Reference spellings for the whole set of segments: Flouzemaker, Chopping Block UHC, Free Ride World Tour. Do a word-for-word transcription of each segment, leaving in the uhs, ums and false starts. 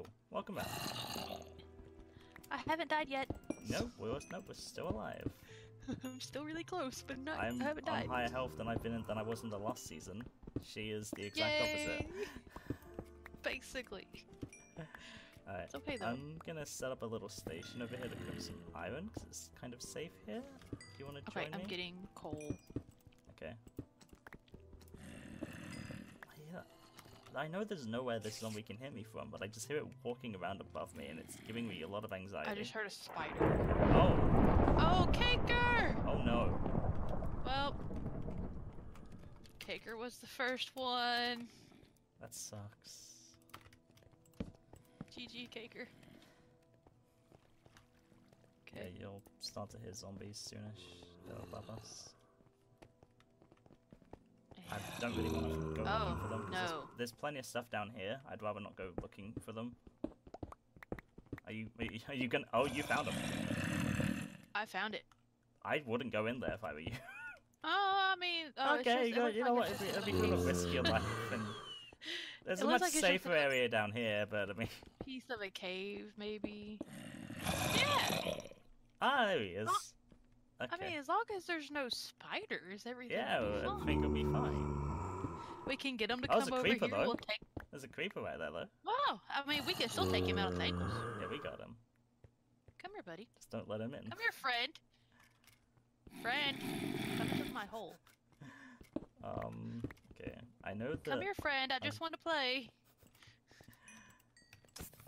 Cool. Welcome back. I haven't died yet. No, we're, no, we're still alive. I'm still really close, but no, I'm, I haven't died. I'm higher health than I've been in, than I was in the last season. She is the exact Yay! Opposite. Basically. Alright, it's okay, though. I'm gonna set up a little station over here that comes some iron, because it's kind of safe here. Do you want to okay, join me? Okay, I'm getting coal. Okay. Yeah. I know there's nowhere this zombie can hear me from, but I just hear it walking around above me, and it's giving me a lot of anxiety. I just heard a spider. Oh! Oh, Caker! Oh, no. Well, Caker was the first one. That sucks. G G, Caker. Okay, yeah, you'll start to hear zombies soonish. They're above us. I don't really want to go oh, looking for them. No. There's, there's plenty of stuff down here. I'd rather not go looking for them. Are you? Are you gonna? Oh, you found them. I found it. I wouldn't go in there if I were you. Oh, I mean. Oh, okay, it's just, you, it you know like what? It'd be kind of risky your life. And there's it a much like safer area like... down here, but I mean. Piece of a cave, maybe. Yeah. Ah, there he is. Oh. Okay. I mean, as long as there's no spiders, everything yeah, will be fine. everything will be fine. We can get them to oh, come over creeper, here. We'll take... There's a creeper right there, though. Wow, I mean, we can still take him out of the ankles. Yeah, we got him. Come here, buddy. Just don't let him in. Come here, friend. Friend, come into my hole. Um, okay. I know that... Come here, friend. I just um... want to play.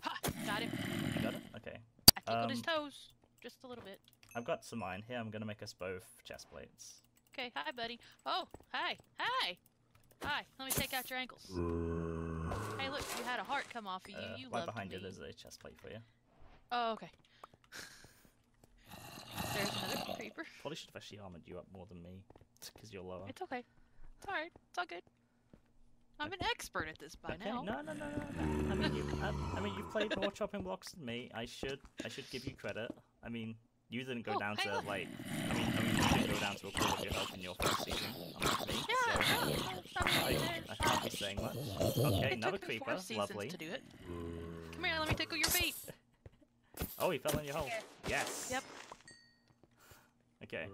Ha! Got him. You got him? Okay. I tickled um... his toes. Just a little bit. I've got some iron here. I'm gonna make us both chest plates. Okay, hi, buddy. Oh, hi, hi, hi. Let me take out your ankles. Hey, look, you had a heart come off of you. Uh, you right loved behind me. You, there's a chest plate for you. Oh, okay. There's another creeper. Probably should have actually armored you up more than me, because you're lower. It's okay. It's alright. It's all good. I'm okay. an expert at this by okay. now. No, no, no, no, no. I mean, you, I, I mean, you've played more Chopping Blocks than me. I should, I should give you credit. I mean. You didn't go oh, down to, on. like, I mean, I mean, you didn't go down to a quarter of your health in your first season. I'm me, yeah, so. no, I, I can't be saying much. Okay, it another creeper, lovely. To do it. Come here, let me tickle your feet. Oh, he fell in your hole. Here. Yes. Yep. Okay.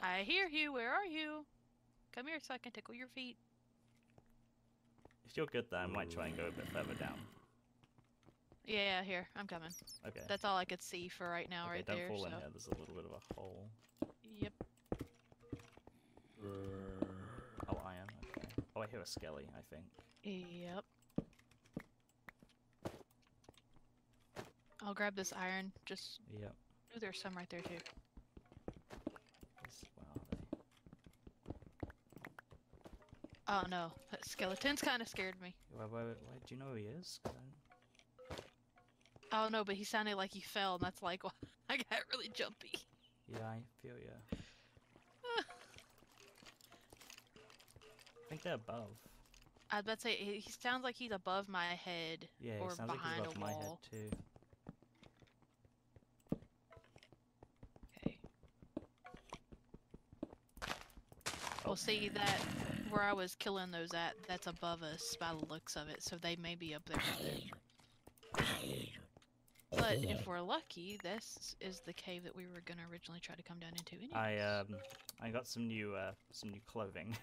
I hear you, where are you? Come here so I can tickle your feet. If you're good, then I might try and go a bit further down. Yeah, here. I'm coming. Okay. That's all I could see for right now, okay, right don't there. Don't fall so. in here. There's a little bit of a hole. Yep. Oh, iron. Okay. Oh, I hear a skelly, I think. Yep. I'll grab this iron. Just. Yep. Oh, there's some right there, too. Where are they? Oh, no. That skeleton's kind of scared me. Why, why, why do you know who he is? Oh no, but he sounded like he fell, and that's like why I got really jumpy. Yeah, I feel yeah. I think they're above. I'd about to say he sounds like he's above my head. Yeah, or he sounds behind like he's above my head too. Okay. Oh. Well, see that where I was killing those at, that's above us by the looks of it, so they may be up there. But if we're lucky, this is the cave that we were gonna originally try to come down into. Anyways. I um, I got some new uh, some new clothing.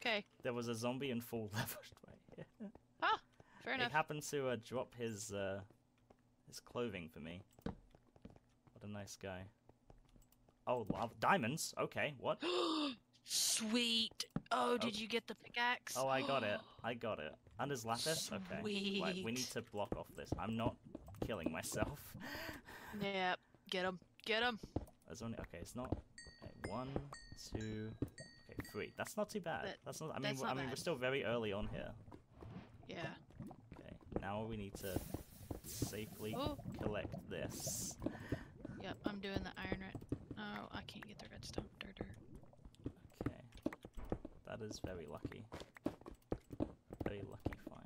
Okay. There was a zombie in full level right here. Ah, fair enough. He happened to uh, drop his uh, his clothing for me. What a nice guy. Oh, love diamonds. Okay, what? Sweet. Oh, did oh. you get the pickaxe? Oh, I got it. I got it. And his lapis. Sweet. Okay. Right, we need to block off this. I'm not. Killing myself. Yeah, get him, get him. There's only okay. It's not okay, one, two, okay, three. That's not too bad. That, that's not. I mean, not I mean, bad. We're still very early on here. Yeah. Okay. Now we need to safely Ooh. collect this. Yep, I'm doing the iron red. Oh, I can't get the redstone. Dirt. Okay. That is very lucky. Very lucky find.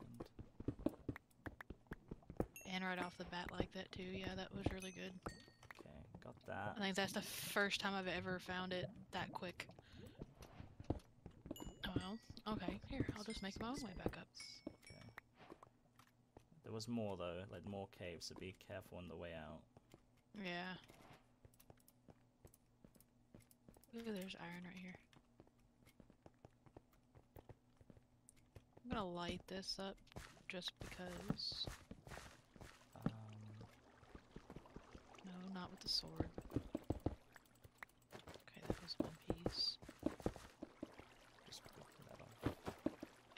And right off the bat like that too, yeah, that was really good. Okay, got that. I think that's the first time I've ever found it that quick. Oh, well, okay, here, I'll just make my own way back up. Okay. There was more though, like more caves, so be careful on the way out. Yeah. Ooh, there's iron right here. I'm gonna light this up just because. Um... No, not with the sword. Okay, that was one piece. Just blocking that off.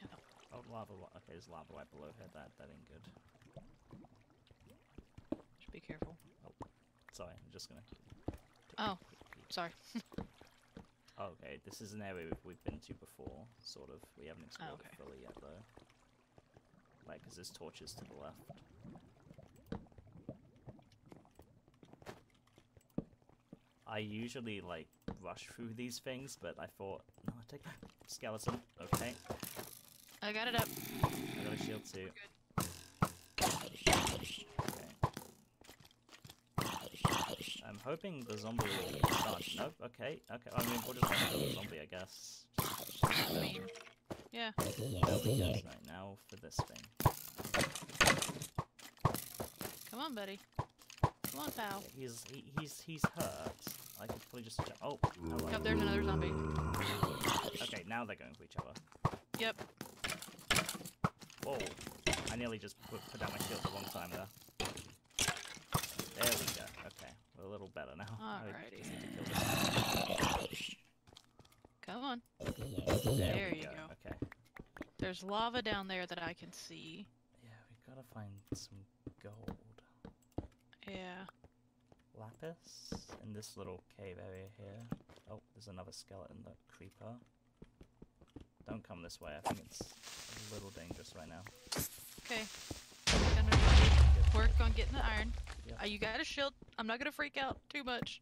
Yeah. Oh, lava. Okay, there's lava right below here. That that ain't good. Just be careful. Oh, sorry. I'm just gonna. Oh, sorry. Okay, this is an area we've been to before, sort of. We haven't explored oh, okay. it fully yet, though. Like, because there's torches to the left. I usually, like, rush through these things, but I thought... No, I take that. Skeleton. Okay. I got it up. I got a shield, too. I'm hoping the zombie will charge. Nope, okay, okay. I mean, we'll just have to kill the zombie, I guess. I mean, yeah. That'll be good right now for this thing. Come on, buddy. Come on, pal. He's he, he's he's hurt. I could probably just. Oh, hello. Yep, there's another zombie. Okay, now they're going for each other. Yep. Whoa! I nearly just put, put down my shield at the wrong time there. There we go. Okay, we're a little better now. Alrighty. Just need to kill this. Come on. There, there you go. go. Okay. There's lava down there that I can see. Yeah, we gotta find some gold. Yeah. Lapis in this little cave area here. Oh, there's another skeleton, the creeper. Don't come this way. I think it's a little dangerous right now. Okay. Work on getting the iron. Yep. Uh, you got a shield. I'm not gonna freak out too much.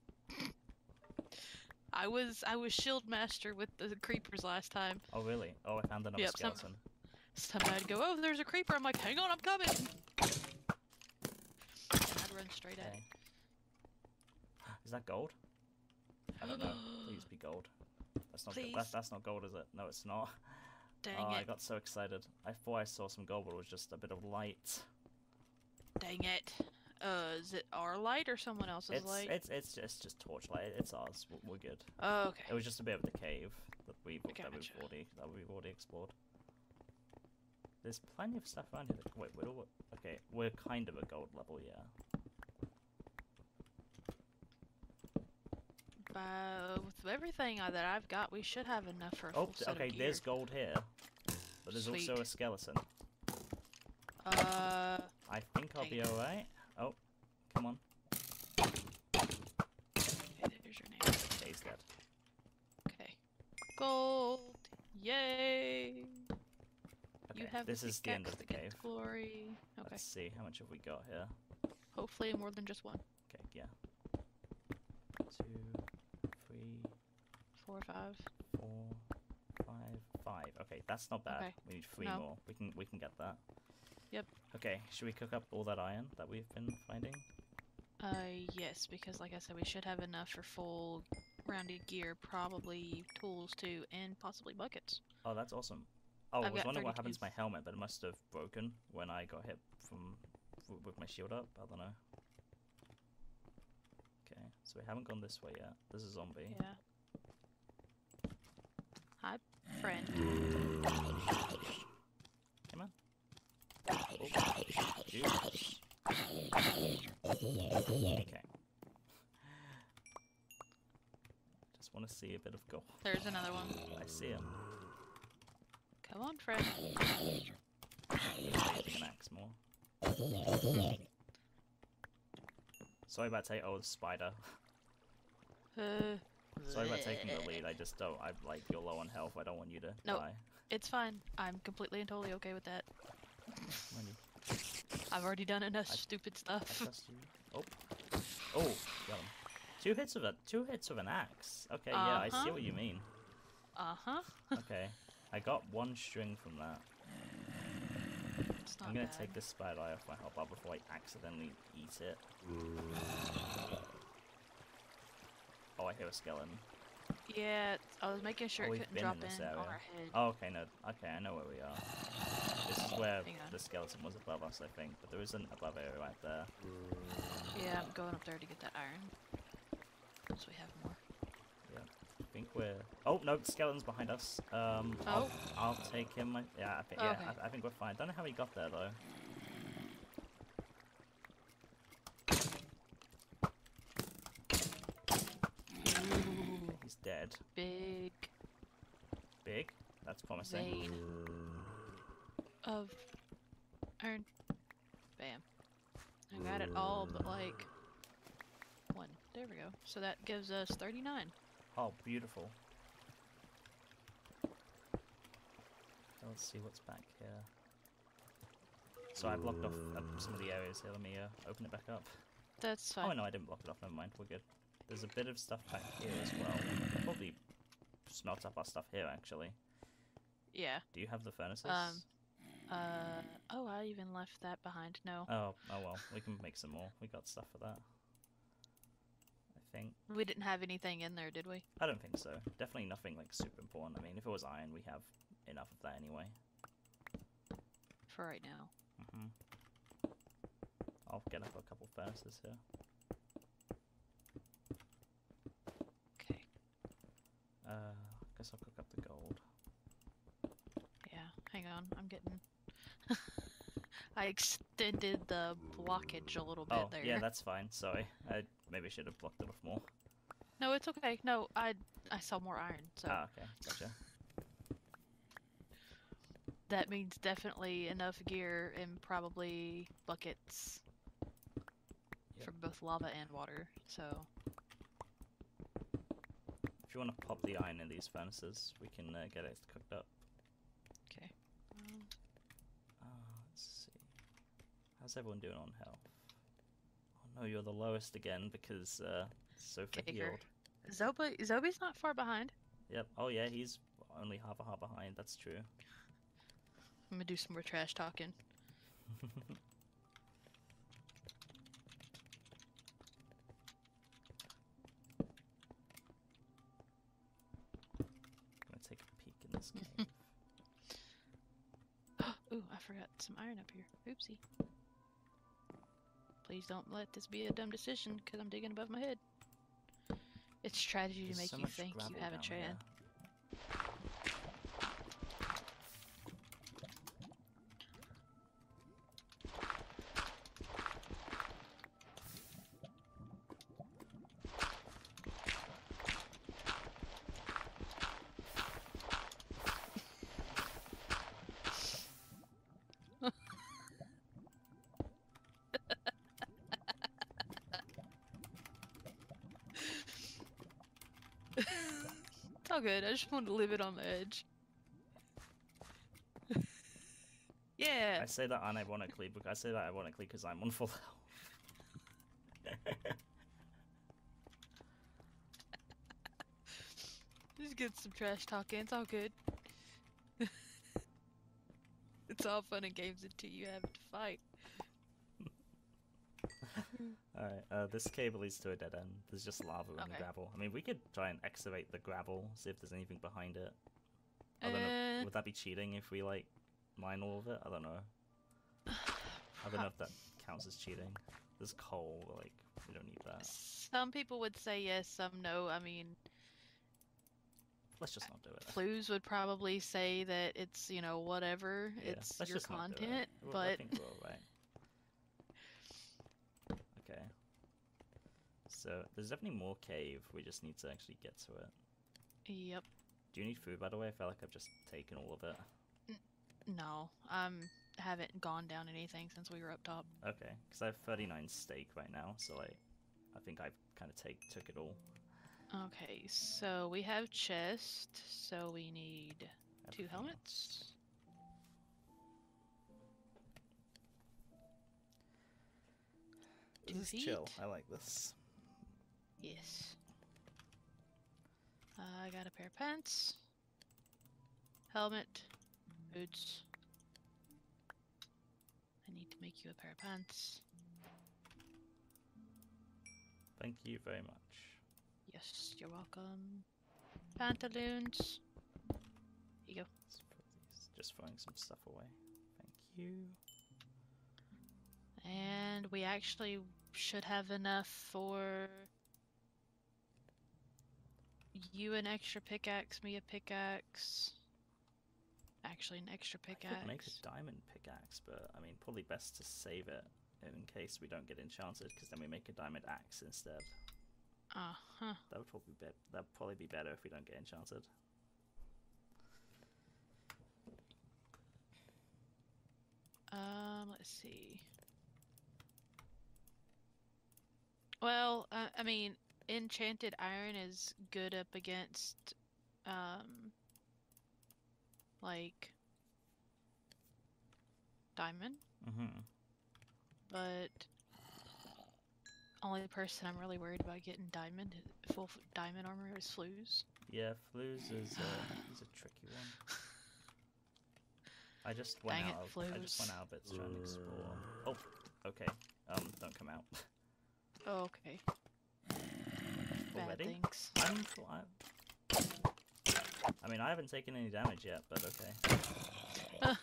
I was I was shield master with the creepers last time. Oh really? Oh, I found another yep, skeleton. Some, somebody'd go, oh, there's a creeper. I'm like, hang on, I'm coming. I'd run straight okay. at it. Is that gold? I don't know. Please be gold. That's not. Go that's, that's not gold, is it? No, it's not. Dang oh, it! I got so excited. I thought I saw some gold, but it was just a bit of light. Dang it! Uh, is it our light or someone else's it's, light? It's it's just just torchlight. It's ours. We're, we're good. Oh, okay. It was just a bit of the cave that we gotcha. that we've already that we've already explored. There's plenty of stuff around here. That, wait, we're all, okay. We're kind of a gold level, yeah. Uh, with everything that I've got, we should have enough for a full set of gear. Oh, okay. There's gold here, but there's Sweet. also a skeleton. Uh. I think I'll be alright. Oh, come on. Okay, there's your name. Okay, he's dead. Okay. Gold! Yay! Okay, you have this is the end of the cave. Glory. Okay. Let's see, how much have we got here? Hopefully more than just one. Okay, yeah. Two, three... Four, five. Four, five, five. Okay, that's not bad. Okay. We need three no. more. We can, we can get that. Yep. Okay, should we cook up all that iron that we've been finding? Uh, yes, because like I said, we should have enough for full rounded gear, probably tools too, and possibly buckets. Oh, that's awesome. Oh, I've I was wondering what happened to my helmet, but it must have broken when I got hit from with my shield up. I don't know. Okay, so we haven't gone this way yet. There's a zombie. Yeah. Hi, friend. Come on. Okay. Just want to see a bit of gold. There's another one. I see him. Come on, Fred. An axe more. Sorry about taking. Oh, the spider. Uh. Sorry about taking the lead. I just don't. I'm like, you're low on health. I don't want you to no, die. It's fine. I'm completely and totally okay with that. I've already done enough I, stupid stuff. I trust you. Oh, oh, got him. Two hits of a two hits of an axe. Okay, uh-huh. yeah, I see what you mean. Uh huh. Okay, I got one string from that. It's not I'm gonna bad. take this spider eye off my hot bar before I accidentally eat it. Oh, I hear a skeleton. Yeah, I was making sure oh, it couldn't drop in, in on our head. Oh, okay, no, okay, I know where we are. This is where the skeleton was above us, I think, but there isn't above area right there. Yeah, I'm going up there to get that iron. So we have more. Yeah, I think we're... Oh, no, the skeleton's behind us. Um, oh. I'll, I'll take him. Yeah, I think, yeah, okay. I, I think we're fine. Don't know how he got there, though. He's dead. Big. Big? That's promising. Vein of iron. Bam. I got it all, but like... one. There we go. So that gives us thirty-nine. Oh, beautiful. Let's see what's back here. So I blocked off uh, some of the areas here. Let me uh, open it back up. That's fine. Oh, no, I didn't block it off. Never mind. We're good. There's a bit of stuff back here as well. Probably smelt up our stuff here, actually. Yeah. Do you have the furnaces? Um, uh, oh, I even left that behind. No. Oh, oh well. We can make some more. We got stuff for that. Thing. We didn't have anything in there, did we? I don't think so. Definitely nothing like super important. I mean, if it was iron, we have enough of that anyway. For right now. Mm-hmm. I'll get up a couple furnaces here. Okay. Uh, I guess I'll cook up the gold. Yeah, hang on. I'm getting... I extended the blockage a little bit oh, there. Yeah, that's fine. Sorry. I maybe should have blocked it off more. No, it's okay. No, I I saw more iron, so. Ah, okay. Gotcha. That means definitely enough gear and probably buckets yep. from both lava and water, so. If you want to pop the iron in these furnaces, we can uh, get it cooked up. Okay. Um, How's everyone doing on health? Oh no, you're the lowest again because uh, Sofa healed. Zoba, Zobi's not far behind. Yep. Oh yeah, he's only half a heart behind. That's true. I'm gonna do some more trash talking. I'm gonna take a peek in this cave. Ooh, I forgot some iron up here. Oopsie. Please don't let this be a dumb decision, because I'm digging above my head. It's strategy There's to make so you think you have a chance. Good. I just wanted to live it on the edge. Yeah. I say that unironically, but I say that ironically because I'm on full health. Just get some trash talking. It's all good. It's all fun and games until you have to fight. Alright, uh, this cave leads to a dead end. There's just lava and okay. gravel. I mean, we could try and excavate the gravel, see if there's anything behind it. I don't uh, know. Would that be cheating if we, like, mine all of it? I don't know. I don't know if that counts as cheating. There's coal, like, we don't need that. Some people would say yes, some no. I mean... Let's just not do it. Flues would probably say that it's, you know, whatever. Yeah, it's your content, it. but... I think we're all right. Okay. So, there's definitely more cave. We just need to actually get to it. Yep. Do you need food, by the way? I feel like I've just taken all of it. No. I um, haven't gone down anything since we were up top. Okay. Because I have thirty-nine steak right now, so like, I think I've kind of take took it all. Okay, so we have chest, so we need Everything two helmets. Else. This is chill. I like this. Yes. Uh, I got a pair of pants, helmet, boots. I need to make you a pair of pants. Thank you very much. Yes, you're welcome. Pantaloons. Here you go. Just throwing some stuff away. you. And we actually should have enough for you an extra pickaxe, me a pickaxe. Actually, an extra pickaxe. I could make a diamond pickaxe, but I mean, probably best to save it in case we don't get enchanted, because then we make a diamond axe instead. Uh huh. That would probably be that'd probably be better if we don't get enchanted. Um, let's see. Well, uh, I mean, enchanted iron is good up against, um, like, diamond. Mm-hmm. But only person I'm really worried about getting diamond, full diamond armor, is Flues. Yeah, Flues is a, is a tricky one. I just went Dang out. It, of, I just went out, but it's trying to explore. Oh, okay. Um, don't come out. Oh, okay. Already? Bad I'm, I mean, I haven't taken any damage yet, but okay. Uh.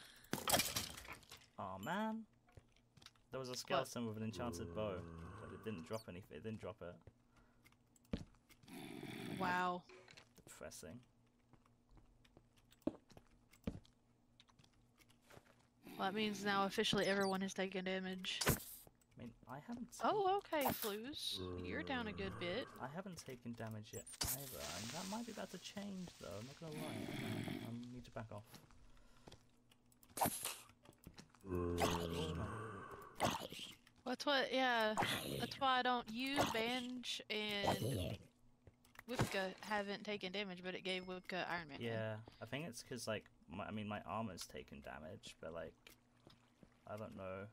Oh man, there was a skeleton what? with an enchanted bow, but it didn't drop anything. It didn't drop it. Wow. Depressing. Well, that means now officially everyone has taken damage. I mean, I haven't. Oh, okay, Flouz. You're down a good bit. I haven't taken damage yet either. And that might be about to change, though. I'm not gonna lie. I need to back off. Well, that's what. Yeah, that's why I don't. You, Banj, and Wipka haven't taken damage, but it gave Wipka Iron Man. Yeah, I think it's because like. My, I mean, my armor's taken damage, but like, I don't know.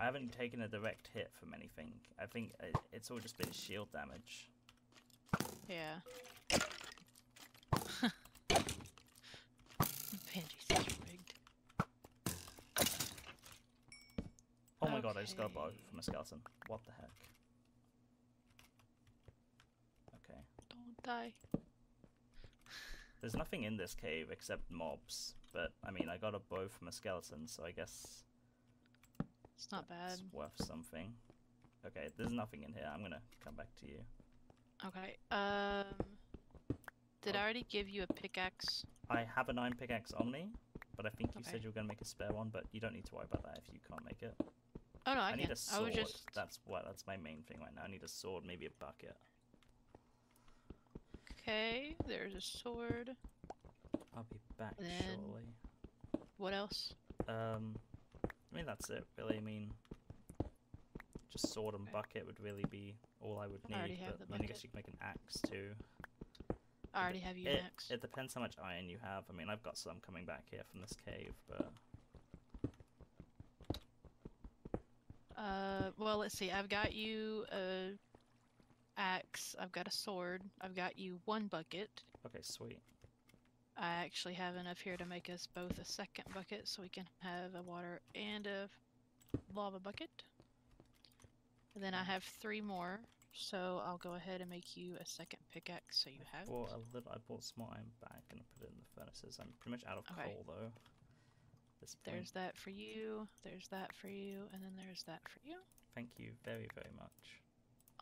I haven't taken a direct hit from anything. I think it, it's all just been shield damage. Yeah. Benji's so rigged. Oh my okay. god, I just got a bug from a skeleton. What the heck? Okay. Don't die. There's nothing in this cave except mobs, but I mean, I got a bow from a skeleton, so I guess it's not bad. It's worth something. Okay, there's nothing in here. I'm gonna come back to you. Okay. Um. Did oh. I already give you a pickaxe? I have an iron pickaxe on me, but I think you okay. said you were gonna make a spare one, but you don't need to worry about that if you can't make it. Oh no, I, I can. need a sword. I was just... That's what. That's my main thing right now. I need a sword, maybe a bucket. Okay, there's a sword. I'll be back then, shortly. What else? Um, I mean, that's it, really. I mean, just sword and okay. bucket would really be all I would need. I already have the bucket. I guess you can make an axe, too. I already it, have you an axe. It depends how much iron you have. I mean, I've got some coming back here from this cave, but... Uh, well, let's see. I've got you a... axe, I've got a sword, I've got you one bucket. Okay, sweet. I actually have enough here to make us both a second bucket, so we can have a water and a lava bucket. And then I have three more, so I'll go ahead and make you a second pickaxe, so you I have bought a little, I bought some more iron back and I put it in the furnaces. I'm pretty much out of okay. coal, though. This there's that for you, there's that for you, and then there's that for you. Thank you very, very much.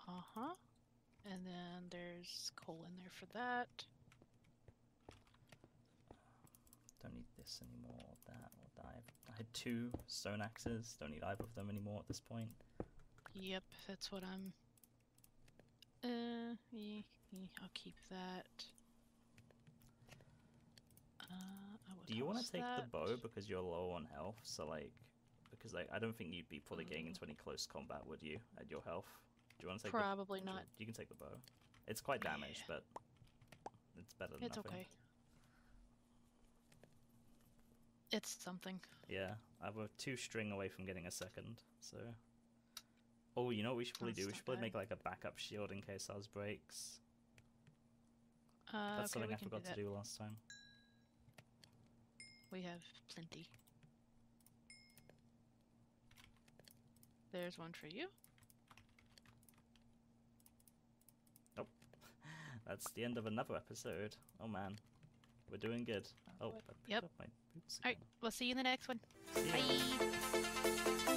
Uh-huh. And then there's coal in there for that. Don't need this anymore, that or that. I had two stone axes, don't need either of them anymore at this point. Yep, that's what I'm... Uh, I'll keep that. Uh, I will Do you want to take that. the bow because you're low on health? So like, because like, I don't think you'd be probably getting into any close combat, would you, at your health? Do you want to take Probably the... not. You can take the bow. It's quite damaged, yeah. but it's better than it's nothing. It's okay. It's something. Yeah, I was two string away from getting a second, so... Oh, you know what we should probably That's do? We should probably bad. make like a backup shield in case ours breaks. Uh, That's okay, something I forgot do to do last time. We have plenty. There's one for you. That's the end of another episode. Oh man. We're doing good. Oh, I picked yep. up my boots again. All right, we'll see you in the next one. See Bye. Ya.